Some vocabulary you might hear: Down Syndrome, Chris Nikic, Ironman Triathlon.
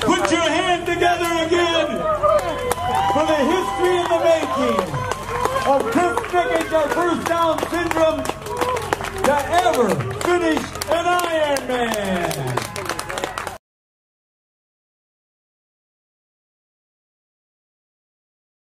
Put your hand together again for the history in the making of Chris Nikic, our first Down syndrome to ever finish an Ironman.